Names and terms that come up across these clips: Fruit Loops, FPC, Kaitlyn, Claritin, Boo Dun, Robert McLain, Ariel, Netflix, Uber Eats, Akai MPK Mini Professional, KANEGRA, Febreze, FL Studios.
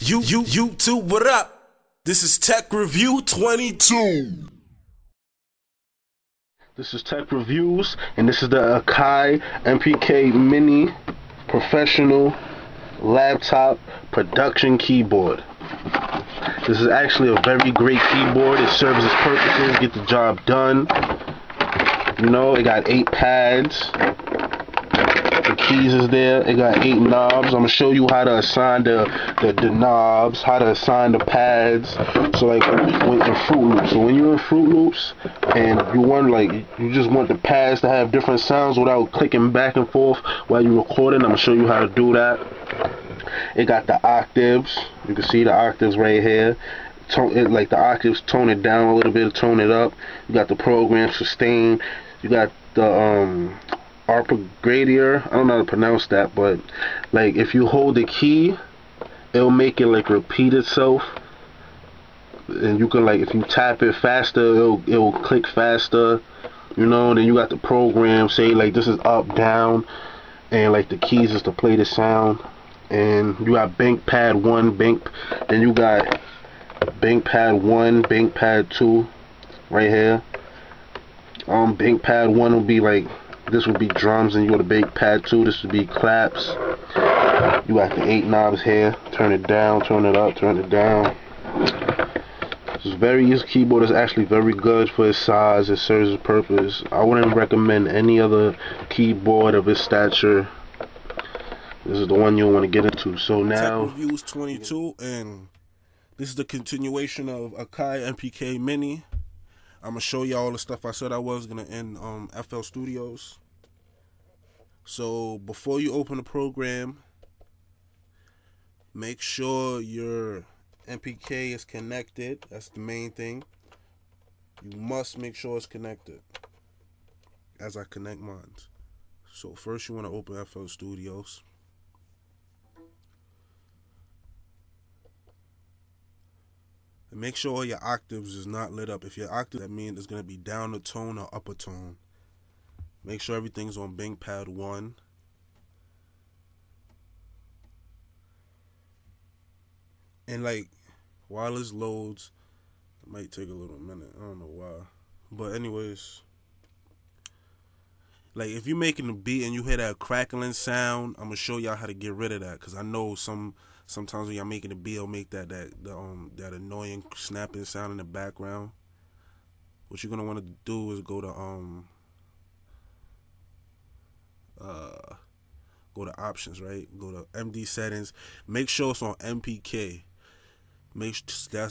YouTube, what up? This is Tech Review 22. This is Tech Reviews, and this is the Akai MPK Mini Professional Laptop Production Keyboard. This is actually a very great keyboard. It serves its purposes, get the job done. You know, it got 8 pads. The keys is there. It got 8 knobs. I'm gonna show you how to assign the knobs, how to assign the pads. So like in Fruit Loops. So when you're in Fruit Loops and you want you just want the pads to have different sounds without clicking back and forth while you're recording, I'm gonna show you how to do that. It got the octaves. You can see the octaves right here. The octaves, tone it down a little bit, tone it up. You got the program sustain. You got the arpa gradier. I don't know how to pronounce that, but like if you hold the key, it'll make it like repeat itself, and you can like if you tap it faster, it'll click faster, you know. Then you got the program, say like this is up, down, and like the keys is to play the sound. And you got bank pad 1, then you got bank pad 1, bank pad 2 right here. Bank pad 1 will be like, this would be drums, and you go to big pad 2, this would be claps. You got the 8 knobs here. Turn it down, turn it up, turn it down. This very easy keyboard is actually very good for its size. It serves its purpose. I wouldn't recommend any other keyboard of its stature. This is the one you'll want to get into. So now Tech Reviews 22, and this is the continuation of Akai MPK Mini. I'm going to show y'all all the stuff I said I was going to in FL Studios. So before you open the program, make sure your MPK is connected. That's the main thing. You must make sure it's connected, as I connect mine. So first you want to open FL Studios. And make sure all your octaves is not lit up. If your octave, that means it's going to be down a tone or up a tone. Make sure everything's on bank pad 1. And like, while this loads, it might take a little minute. I don't know why. But anyways, like if you're making a beat and you hear that crackling sound, I'm going to show y'all how to get rid of that. Because I know sometimes when y'all making a beat, it'll make that annoying snapping sound in the background. What you're gonna want to do is go to options, right? Go to MD settings. Make sure it's on MPK. Make sure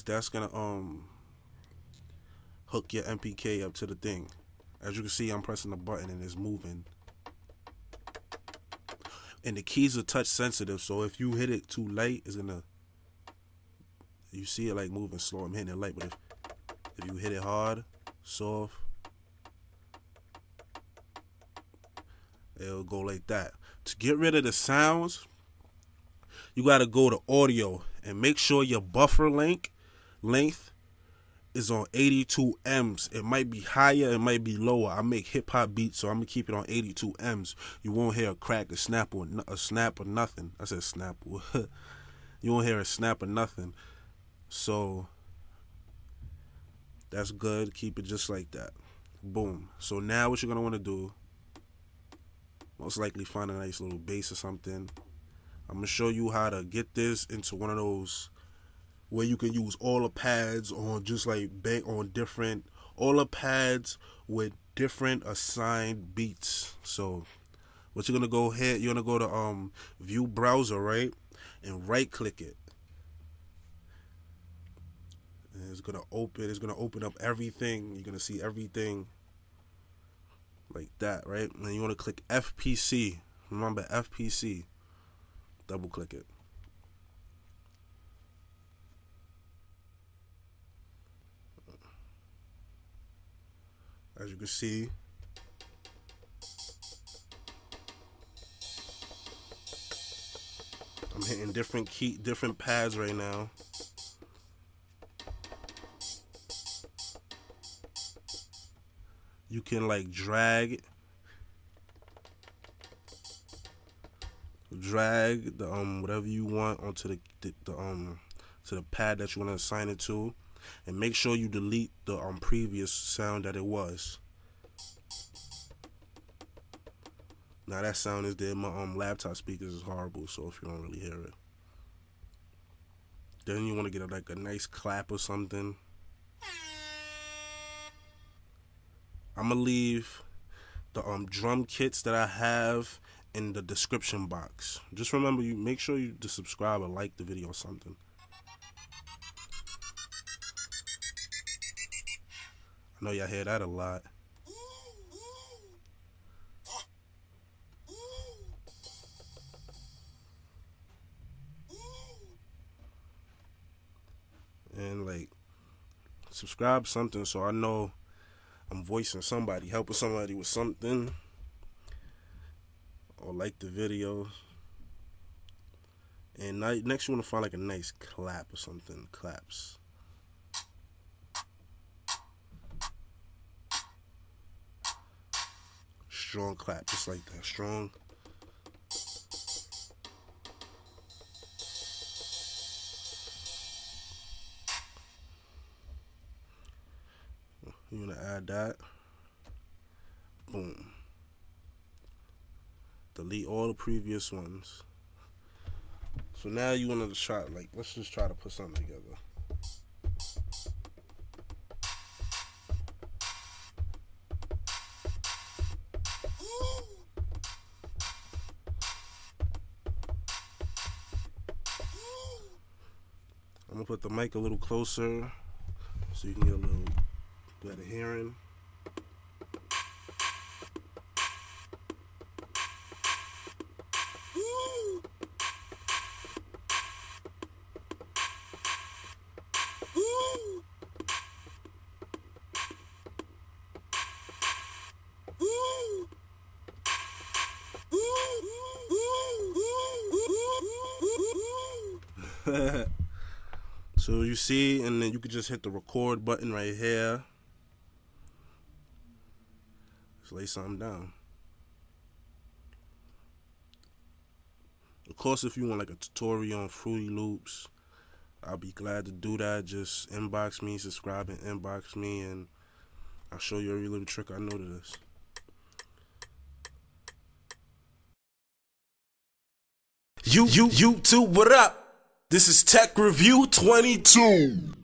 that's gonna hook your MPK up to the thing. As you can see, I'm pressing the button and it's moving. And the keys are touch sensitive, so if you hit it too light, it's gonna, you see it like moving slow. I'm hitting it light, but if you hit it hard, soft, it'll go like that. To get rid of the sounds, you gotta go to audio and make sure your buffer length is on 82 Ms. It might be higher, it might be lower. I make hip hop beats, so I'm gonna keep it on 82 Ms. You won't hear a crack, a snap or nothing. I said snap. You won't hear a snap or nothing. So that's good. Keep it just like that. Boom. So now what you're gonna want to do, most likely find a nice little bass or something. I'm gonna show you how to get this into one of those where you can use all the pads on just like bank on different, all the pads with different assigned beats. So what you're gonna go ahead, you're gonna go to view browser, right, and right click it, and it's gonna open up everything. You're gonna see everything like that, right? And you want to click FPC. Remember FPC, double click it. As you can see, I'm hitting different pads right now. You can like drag drag the whatever you want onto to the pad that you want to assign it to, and make sure you delete the previous sound that it was. Now that sound is there. My laptop speakers is horrible, so if you don't really hear it, then you want to get like a nice clap or something. I'm gonna leave the drum kits that I have in the description box. Just remember, you make sure you just subscribe or like the video or something. I know y'all hear that a lot. And like, subscribe something so I know I'm voicing somebody, helping somebody with something. Or like the video. And next you want to find like a nice clap or something. Claps. Strong clap, just like that. Strong. You want to add that. Boom. Delete all the previous ones. So now you want to try, like, let's just try to put something together. I'm going to put the mic a little closer so you can get a little better hearing. So you see, and then you could just hit the record button right here. Just lay something down. Of course, if you want like a tutorial on Fruit Loops, I'll be glad to do that. Just inbox me, subscribe and inbox me, and I'll show you every little trick I know to this. YouTube, what up? This is Tech Review 22.